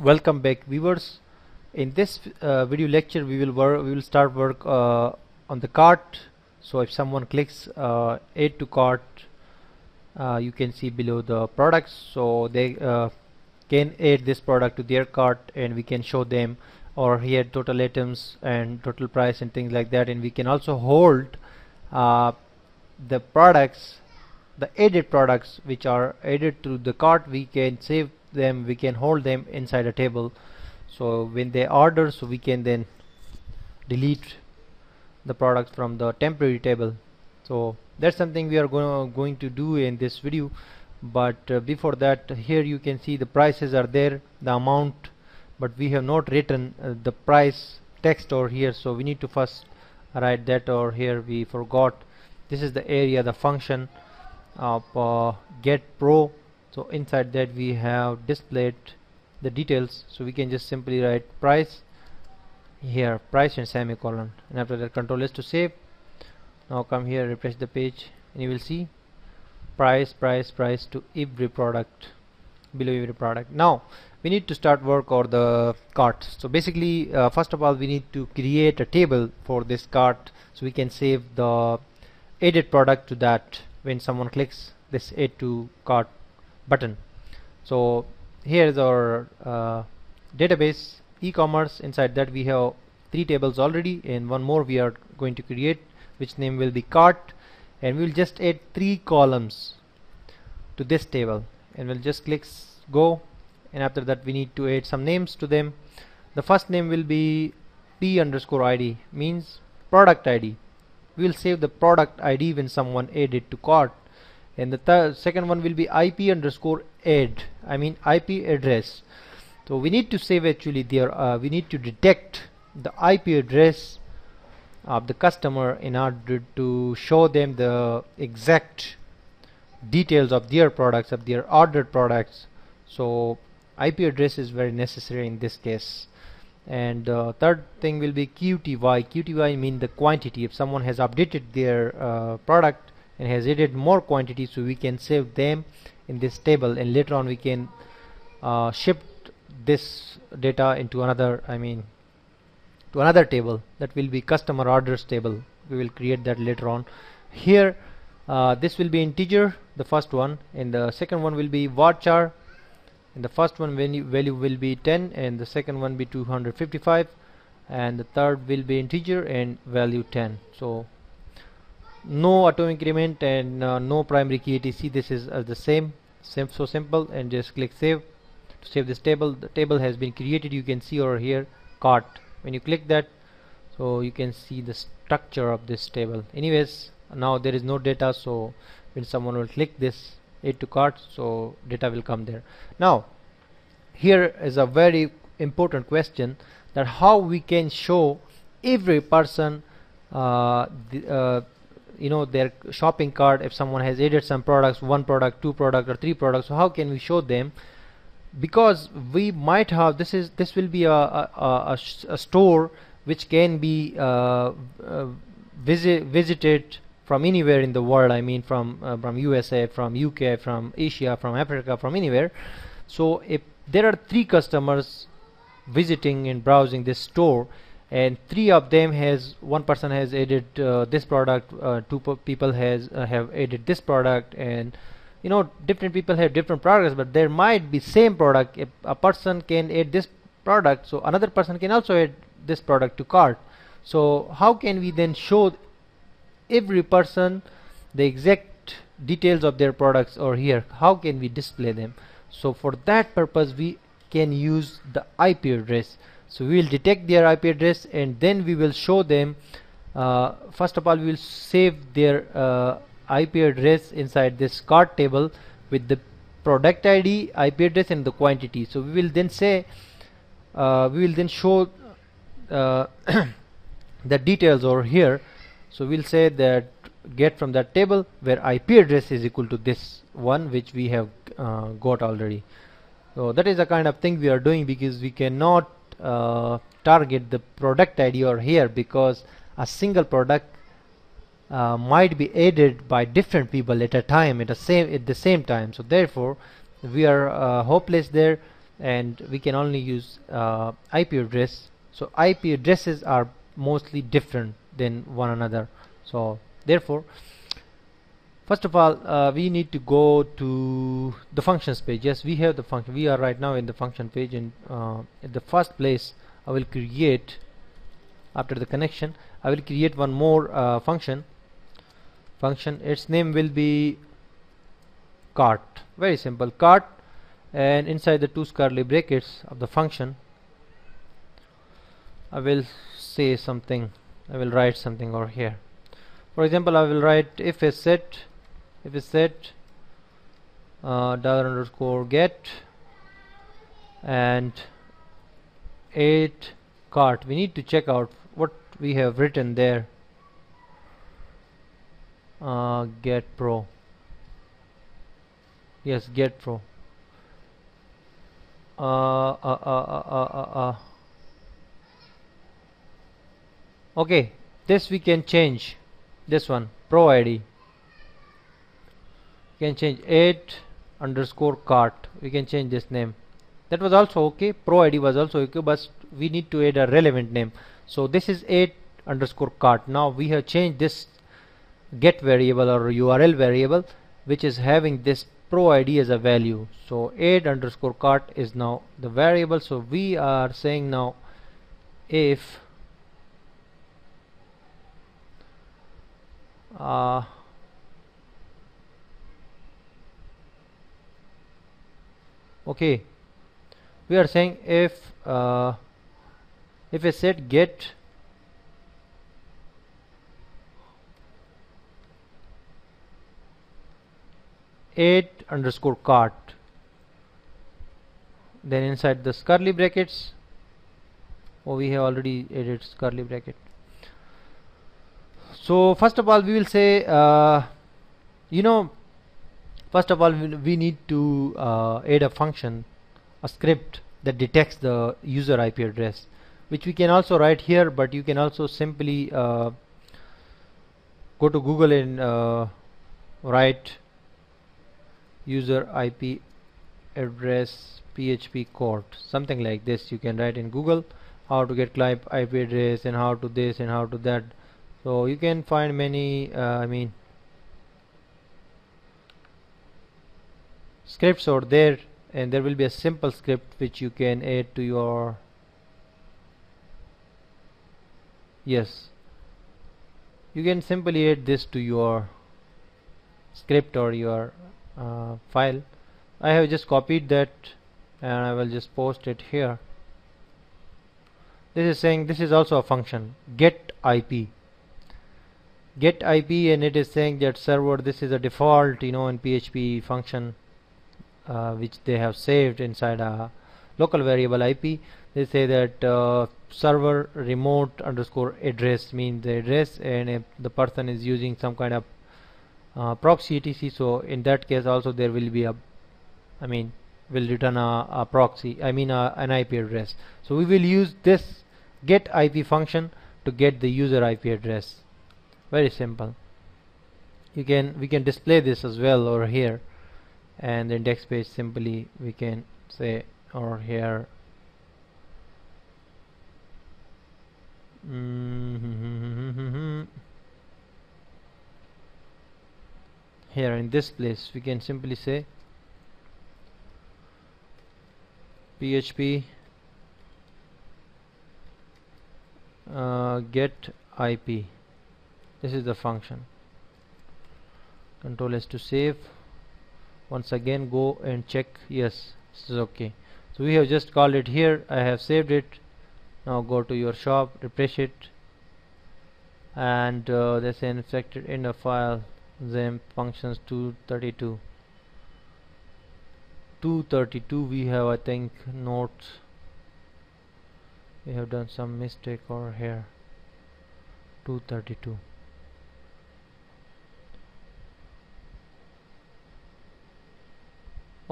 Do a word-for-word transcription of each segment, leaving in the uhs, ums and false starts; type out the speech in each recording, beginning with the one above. Welcome back, viewers. In this uh, video lecture we will work, we will start work uh, on the cart. So if someone clicks uh, add to cart, uh, you can see below the products, so they uh, can add this product to their cart, and we can show them or here total items and total price and things like that. And we can also hold uh, the products, the added products which are added to the cart. We can save them, we can hold them inside a table, so when they order, so we can then delete the products from the temporary table. So that's something we are going going to do in this video. But uh, before that, here you can see the prices are there, the amount, but we have not written uh, the price text over here, so we need to first write that. Or here we forgot, this is the area, the function of uh, get pro. So inside that we have displayed the details, so we can just simply write price here, price and semicolon, and after that control is to save. Now come here, refresh the page, and you will see price price price to every product, below every product. Now we need to start work or the cart. So basically uh, first of all we need to create a table for this cart, so we can save the added product to that when someone clicks this add to cart button. So here is our uh, database e-commerce. Inside that we have three tables already, and one more we are going to create, which name will be cart, and we will just add three columns to this table, and we'll just click go, and after that we need to add some names to them. The first name will be p underscore id, means product id. We will save the product id when someone added to cart. And the second one will be I P underscore add, I mean I P address. So we need to save actually there, uh, we need to detect the I P address of the customer in order to show them the exact details of their products, of their ordered products. So I P address is very necessary in this case. And uh, third thing will be Q T Y. Q T Y means the quantity. If someone has updated their uh, product and has added more quantity, so we can save them in this table, and later on we can uh, shift this data into another, I mean to another table, that will be customer orders table. We will create that later on. Here uh, this will be integer, the first one, and the second one will be varchar, and the first one value, value will be ten, and the second one be two hundred fifty-five, and the third will be integer and value ten. So no auto increment and uh, no primary key etc, this is uh, the same, same so simple. And just click save to save this table. The table has been created, you can see over here cart. When you click that, so you can see the structure of this table. Anyways, now there is no data, so when someone will click this add to cart, so data will come there. Now here is a very important question, that how we can show every person uh, the, uh, you know, their shopping cart. If someone has added some products, one product, two product, or three products, so how can we show them? Because we might have, this is this will be a a, a, a store which can be uh, uh, visit visited from anywhere in the world. I mean from uh, from U S A, from U K, from Asia, from Africa, from anywhere. So if there are three customers visiting and browsing this store, and three of them has, one person has added uh, this product, uh, two people has uh, have added this product, and you know different people have different products, but there might be same product. If a person can add this product, so another person can also add this product to cart. So how can we then show every person the exact details of their products, or here how can we display them? So for that purpose we can use the I P address. So we will detect their I P address, and then we will show them. Uh, first of all, we will save their uh, I P address inside this cart table with the product I D, I P address, and the quantity. So we will then say, uh, we will then show uh, the details over here. So we'll say that get from that table where I P address is equal to this one which we have uh, got already. So that is the kind of thing we are doing, because we cannot Uh, target the product I D or here, because a single product uh, might be added by different people at a time, at the same at the same time. So therefore we are uh, hopeless there, and we can only use uh, I P address. So I P addresses are mostly different than one another. So therefore, first of all, uh, we need to go to the functions page. Yes, we have the function. We are right now in the function page, and uh, in the first place I will create, after the connection, I will create one more uh, function. Function, its name will be cart. Very simple, cart, and inside the two curly brackets of the function I will say something. I will write something over here. For example, I will write if a set if a set uh, dollar underscore get and eight cart. We need to check out what we have written there. Uh, get pro. Yes, get pro. Uh, uh, uh, uh, uh, uh, uh. Okay, this we can change. This one, pro I D, can change eight underscore cart. We can change this name. That was also okay. Pro I D was also okay, but we need to add a relevant name. So this is eight underscore cart. Now we have changed this get variable or U R L variable, which is having this pro I D as a value. So eight underscore cart is now the variable. So we are saying now if Uh, okay, we are saying if uh, if a set get eight underscore cart, then inside the curly brackets, oh, we have already added curly bracket. So first of all, we will say, uh, you know, first of all, we need to uh, add a function, a script that detects the user I P address, which we can also write here. But you can also simply uh, go to Google and uh, write user I P address P H P code, something like this. You can write in Google how to get client I P address and how to this and how to that. So you can find many uh, I mean scripts over there, and there will be a simple script which you can add to your, yes, you can simply add this to your script or your uh, file. I have just copied that and I will just post it here. This is saying, this is also a function, get I P. Get I P, and it is saying that server, this is a default, you know, in P H P function uh, which they have saved inside a local variable I P. They say that uh, server remote underscore address means the address, and if the person is using some kind of uh, proxy etc, so in that case also there will be a, I mean, will return a, a proxy, I mean a, an I P address. So we will use this get I P function to get the user I P address. Very simple. You can, we can display this as well over here, and the index page simply we can say over here mm-hmm. Here in this place we can simply say P H P uh, get I P. This is the function. Control S to save. Once again go and check. Yes, this is okay. So we have just called it here. I have saved it. Now go to your shop, refresh it, and uh, they say infected in a file XAMPP functions two thirty-two. two thirty-two we have, I think, notes. We have done some mistake over here. two thirty-two.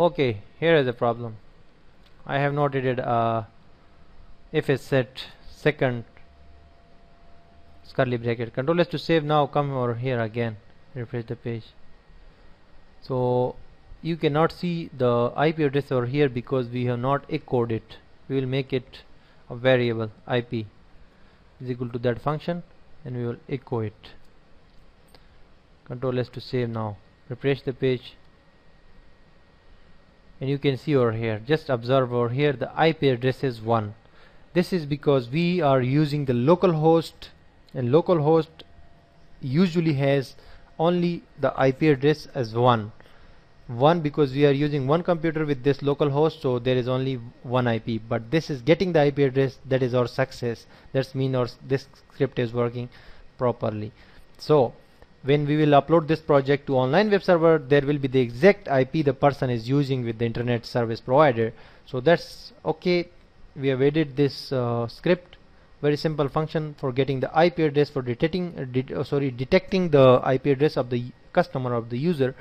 Okay, here is the problem. I have not added uh, if a set second curly bracket. Control S to save. Now come over here again, refresh the page. So you cannot see the I P address over here because we have not echoed it. We will make it a variable I P is equal to that function and we will echo it. Control S to save now. Refresh the page and you can see over here, just observe over here, the I P address is one. This is because we are using the localhost, and localhost usually has only the I P address as one one, because we are using one computer with this localhost, so there is only one I P. But this is getting the I P address, that is our success, that's mean our this script is working properly. So when we will upload this project to online web server, there will be the exact I P the person is using with the internet service provider. So that's okay. We have added this uh, script, very simple function for getting the I P address, for detecting uh, det oh, sorry detecting the I P address of the customer, of the user,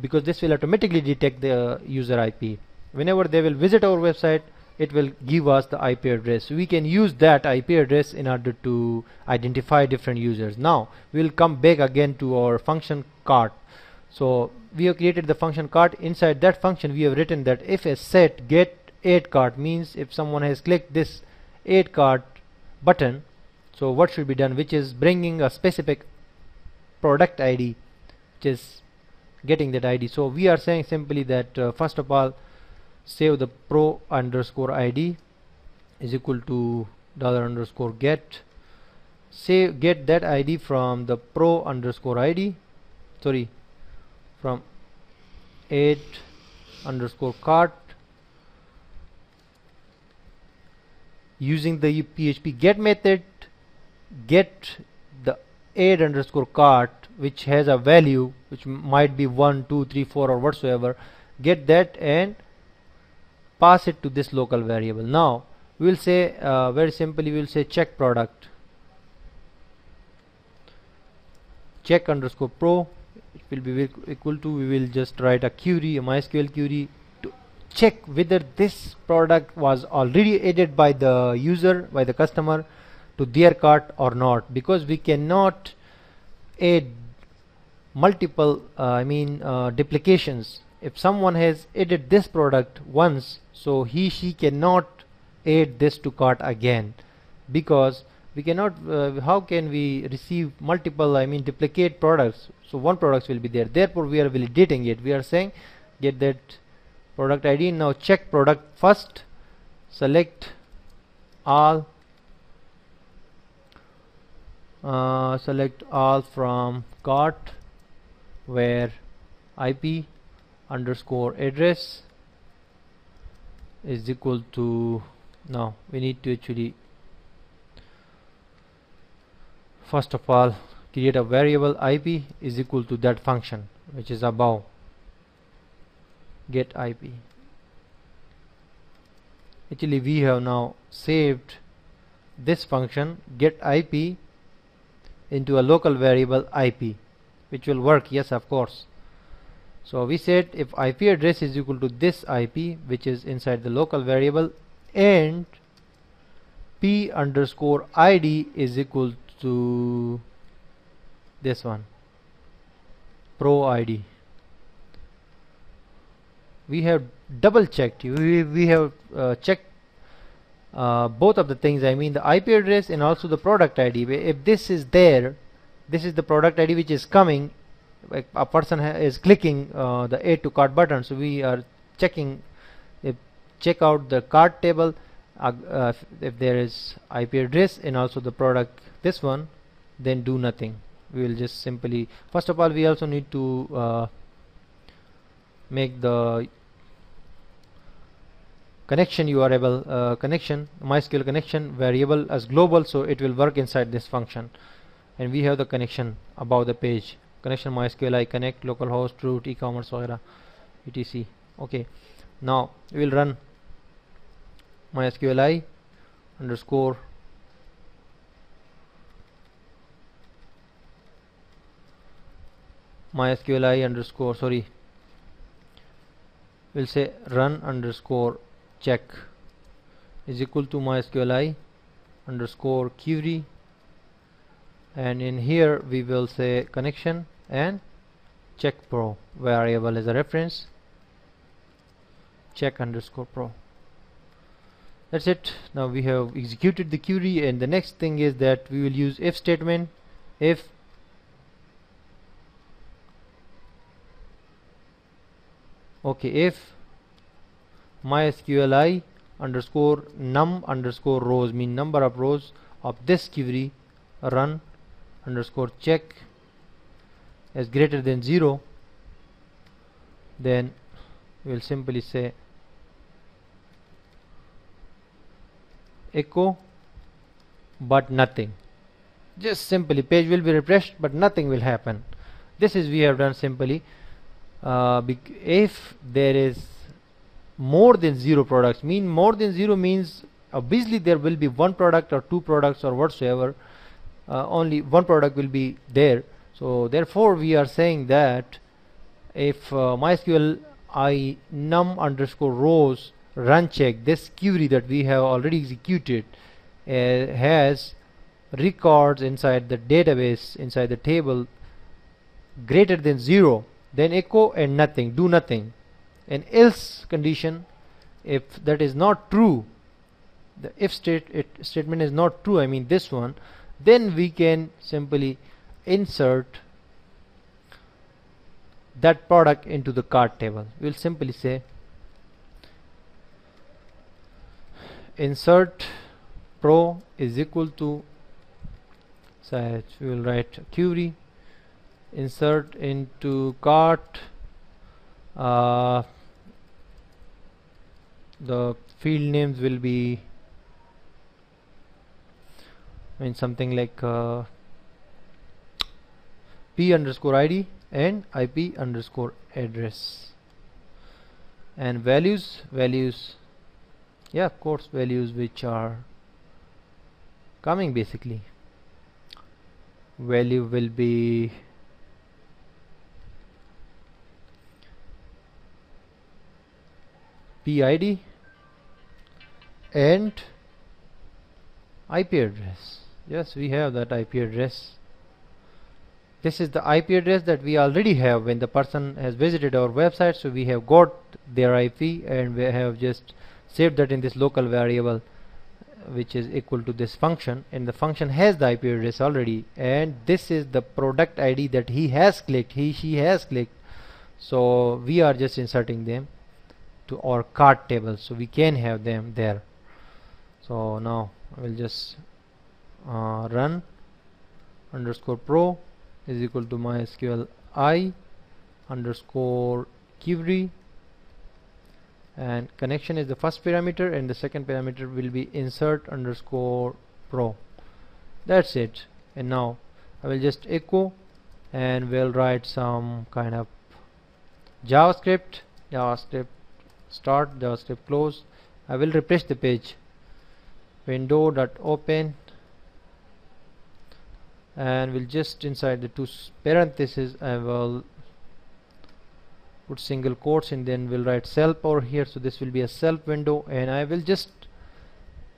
because this will automatically detect the uh, user I P. Whenever they will visit our website, it will give us the I P address. We can use that I P address in order to identify different users. Now we will come back again to our function cart. So we have created the function cart. Inside that function we have written that if a set get add cart, means if someone has clicked this add cart button, so what should be done, which is bringing a specific product I D, which is getting that I D. So we are saying simply that uh, first of all, save the pro underscore I D is equal to dollar underscore get, save get that I D from the pro underscore I D, sorry, from add underscore cart, using the P H P get method, get the add underscore cart which has a value which might be one two three four or whatsoever, get that and pass it to this local variable. Now we will say uh, very simply, we will say check product, check underscore pro, it will be equal to, we will just write a query, a MySQL query to check whether this product was already added by the user, by the customer, to their cart or not, because we cannot add multiple uh, I mean uh, duplications. If someone has added this product once, so he she cannot add this to cart again, because we cannot uh, how can we receive multiple I mean duplicate products, so one product will be there. Therefore we are validating it, we are saying get that product I D. Now check product first, select all uh, select all from cart where I P underscore address is equal to, now we need to actually first of all create a variable I P is equal to that function which is above, get I P. Actually we have now saved this function get I P into a local variable I P, which will work, yes of course. So we said if I P address is equal to this I P which is inside the local variable, and P underscore I D is equal to this one, pro I D. We have double checked, we, we have uh, checked uh, both of the things, I mean the I P address and also the product I D. If this is there, this is the product I D which is coming, a person is clicking uh, the add to cart button, so we are checking if check out the cart table uh, uh, if there is I P address and also the product, this one, then do nothing. We will just simply, first of all we also need to uh, make the connection U R L uh, connection MySQL connection variable as global, so it will work inside this function, and we have the connection above the page, connection MySQLi connect localhost root e-commerce et cetera. Okay, now we will run MySQLi underscore MySQLi underscore sorry. We'll say run underscore check is equal to MySQLi underscore query, and in here we will say connection and check pro variable as a reference, check underscore pro. That's it. Now we have executed the query, and the next thing is that we will use if statement. If okay if MySQLi underscore num underscore rows, mean number of rows of this query, run underscore check is greater than zero, then we'll simply say echo but nothing. Just simply page will be refreshed but nothing will happen. This is we have done simply uh, if there is more than zero products. Mean more than zero means obviously there will be one product or two products or whatsoever, uh, only one product will be there. So therefore we are saying that if uh, MySQLi num underscore rows run check, this query that we have already executed uh, has records inside the database, inside the table, greater than zero, then echo and nothing, do nothing. An else condition, if that is not true, the if state it statement is not true, I mean this one, then we can simply insert that product into the cart table. We'll simply say insert pro is equal to, so we will write query insert into cart, uh, the field names will be, I mean something like uh, p underscore id and ip underscore address, and values values yeah of course values which are coming, basically value will be P I D and I P address. Yes, we have that I P address. This is the I P address that we already have when the person has visited our website, so we have got their I P and we have just saved that in this local variable which is equal to this function, and the function has the I P address already, and this is the product I D that he has clicked, he she has clicked, so we are just inserting them to our cart table so we can have them there. So now I will just uh, run underscore pro is equal to MySQLi underscore query, and connection is the first parameter and the second parameter will be insert underscore pro. That's it. And now I will just echo and we'll write some kind of JavaScript, JavaScript start, JavaScript close. I will refresh the page, window.open, and we'll just inside the two parentheses I will put single quotes, and then we'll write self over here, so this will be a self window, and I will just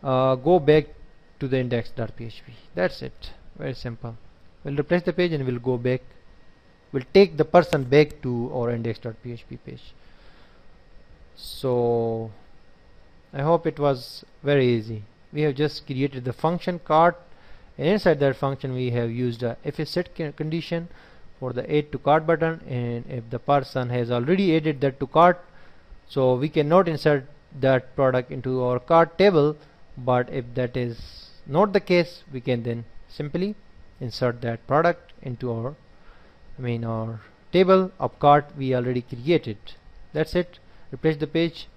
uh, go back to the index.php. That's it, very simple. We'll replace the page and we'll go back, we'll take the person back to our index.php page. So I hope it was very easy. We have just created the function cart, and inside that function we have used a if set condition for the add to cart button, and if the person has already added that to cart, so we cannot insert that product into our cart table, but if that is not the case, we can then simply insert that product into our I mean our table of cart we already created. That's it. Replace the page,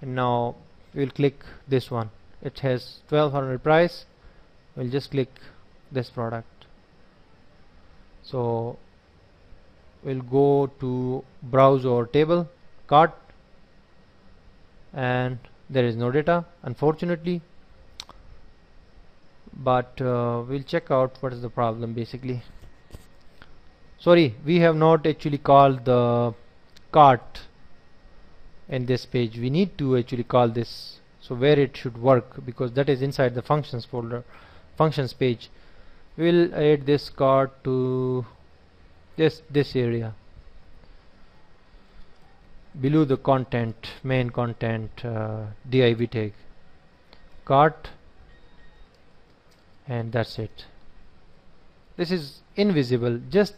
and now we'll click this one, it has twelve hundred price, we'll just click this product. So we'll go to browse our table cart, and there is no data unfortunately, but uh, we'll check out what is the problem. Basically, sorry, we have not actually called the cart in this page, we need to actually call this, so where it should work, because that is inside the functions folder, functions page. We'll add this card to this this area, below the content, main content, uh, div tag, cart, and that's it. This is invisible, just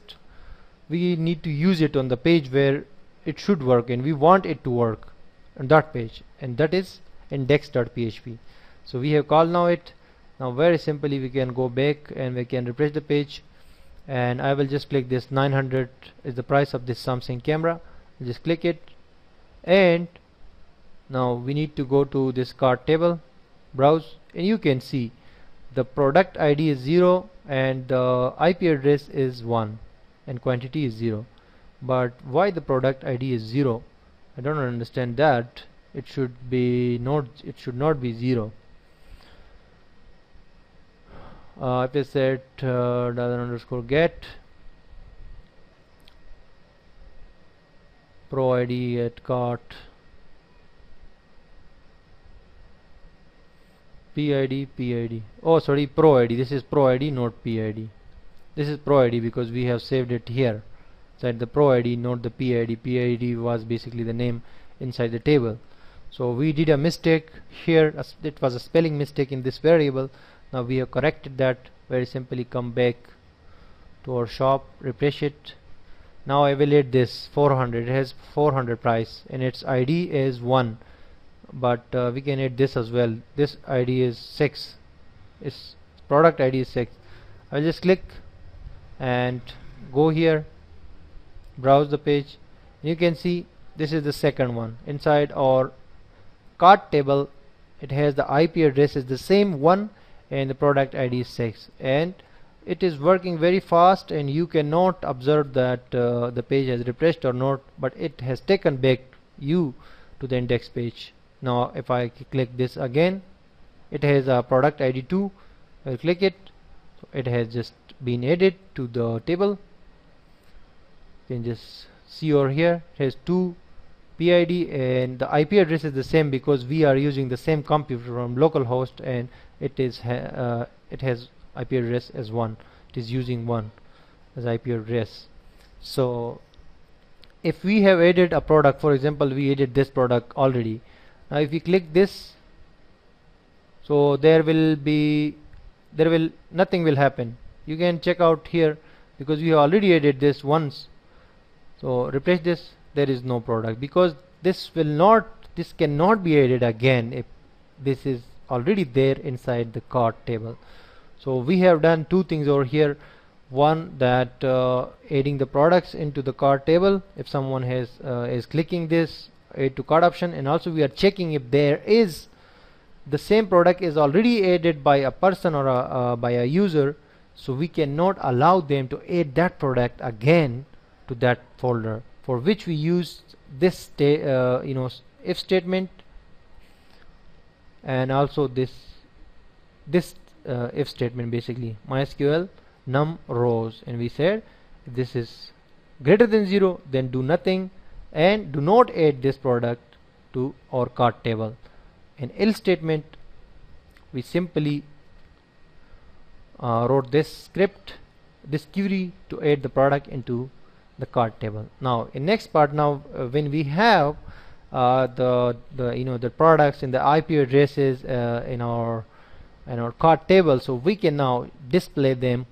we need to use it on the page where it should work, and we want it to work on that page, and that is index dot P H P. So we have called now it. Now very simply we can go back and we can refresh the page, and I will just click this. Nine hundred is the price of this Samsung camera. Just click it, and now we need to go to this cart table, browse, and you can see the product I D is zero and the I P address is one and quantity is zero. But why the product I D is zero? I don't understand that. It should be not, it should not be zero. Uh, if I set uh, dollar underscore get pro I D at cart P I D P I D, oh sorry, pro I D, this is pro I D not P I D. This is pro I D because we have saved it here inside the pro I D, not the P I D. P I D was basically the name inside the table. So we did a mistake here, it was a spelling mistake in this variable. Now we have corrected that. Very simply come back to our shop, refresh it. Now evaluate this four hundred, it has four hundred price and its I D is one, but uh, we can add this as well. This I D is six, its product I D is six. I will just click and go here, browse the page. You can see this is the second one inside our cart table. It has the I P address is the same one and the product I D is six, and it is working very fast, and you cannot observe that uh, the page has refreshed or not, but it has taken back you to the index page. Now if I click this again, it has a product I D two. I'll click it, so it has just been added to the table. You can just see over here, it has two P I D and the I P address is the same because we are using the same computer from localhost, and it is ha uh, it has I P address as one. It is using one as I P address. So if we have added a product, for example we added this product already. Now if we click this, so there will be there will nothing will happen. You can check out here because we have already added this once. So replace this, there is no product because this will not, this cannot be added again if this is already there inside the cart table. So we have done two things over here. One, that uh, adding the products into the cart table if someone has uh, is clicking this add to cart option, and also we are checking if there is the same product is already added by a person or a, uh, by a user, so we cannot allow them to add that product again to that folder, for which we use this sta uh, you know if statement, and also this this uh, if statement, basically MySQL num rows, and we said if this is greater than zero then do nothing and do not add this product to our cart table. In else statement we simply uh, wrote this script, this query, to add the product into the cart table. Now in next part, now uh, when we have uh, the the you know the products and the I P addresses uh, in our in our cart table, so we can now display them,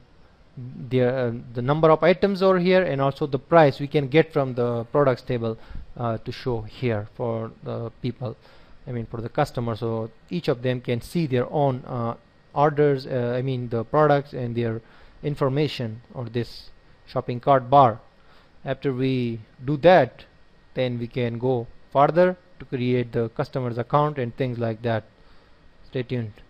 the uh, the number of items over here, and also the price we can get from the products table uh, to show here for the people, I mean for the customer, so each of them can see their own uh, orders, uh, I mean the products and their information or this shopping cart bar. After we do that, then we can go further to create the customer's account and things like that. Stay tuned.